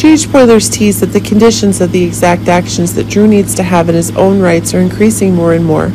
Change Poilier's teased that the conditions of the exact actions that Drew needs to have in his own rights are increasing more and more,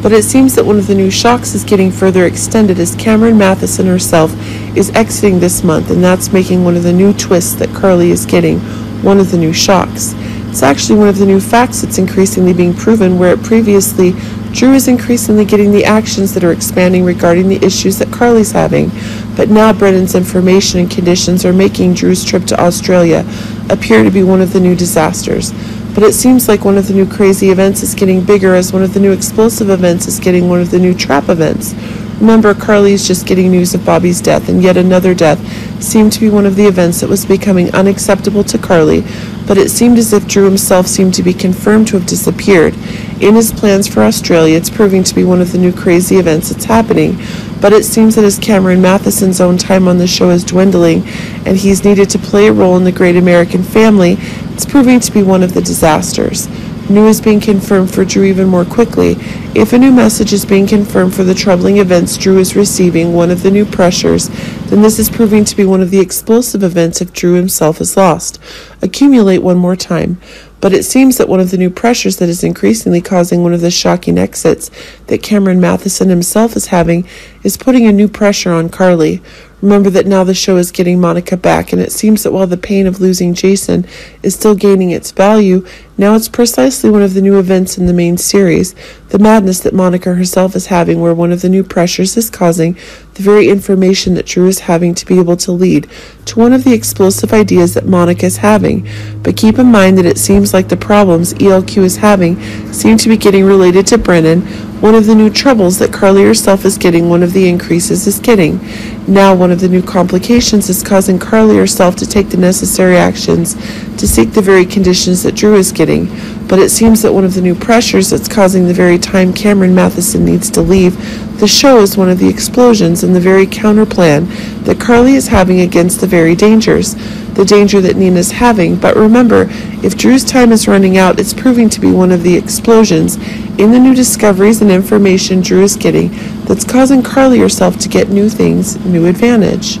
but it seems that one of the new shocks is getting further extended as Cameron Mathison herself is exiting this month, and that's making one of the new twists that Carly is getting, one of the new shocks. It's actually one of the new facts that's increasingly being proven, where it previously Drew is increasingly getting the actions that are expanding regarding the issues that Carly's having, but now Brennan's information and conditions are making Drew's trip to Australia appear to be one of the new disasters. But it seems like one of the new crazy events is getting bigger, as one of the new explosive events is getting one of the new trap events. Remember, Carly is just getting news of Bobby's death, and yet another death seemed to be one of the events that was becoming unacceptable to Carly, but it seemed as if Drew himself seemed to be confirmed to have disappeared. In his plans for Australia, it's proving to be one of the new crazy events that's happening, but it seems that as Cameron Matheson's own time on the show is dwindling, and he's needed to play a role in the great American family, it's proving to be one of the disasters. New is being confirmed for Drew even more quickly. If a new message is being confirmed for the troubling events Drew is receiving, one of the new pressures, then this is proving to be one of the explosive events if Drew himself is lost. Accumulate one more time. But it seems that one of the new pressures that is increasingly causing one of the shocking exits that Cameron Mathison himself is having is putting a new pressure on Carly. Remember that now the show is getting Monica back, and it seems that while the pain of losing Jason is still gaining its value, now it's precisely one of the new events in the main series, the madness that Monica herself is having, where one of the new pressures is causing the very information that Drew is having to be able to lead to one of the explosive ideas that Monica is having. But keep in mind that it seems like the problems ELQ is having seem to be getting related to Brennan, one of the new troubles that Carly herself is getting, one of the increases is getting. Now one of the new complications is causing Carly herself to take the necessary actions to seek the very conditions that Drew is getting. But it seems that one of the new pressures that's causing the very time Cameron Mathison needs to leave the show is one of the explosions and the very counterplan that Carly is having against the very dangers, the danger that Nina's having. But remember, if Drew's time is running out, it's proving to be one of the explosions in the new discoveries and information Drew is getting that's causing Carly herself to get new things, new advantage.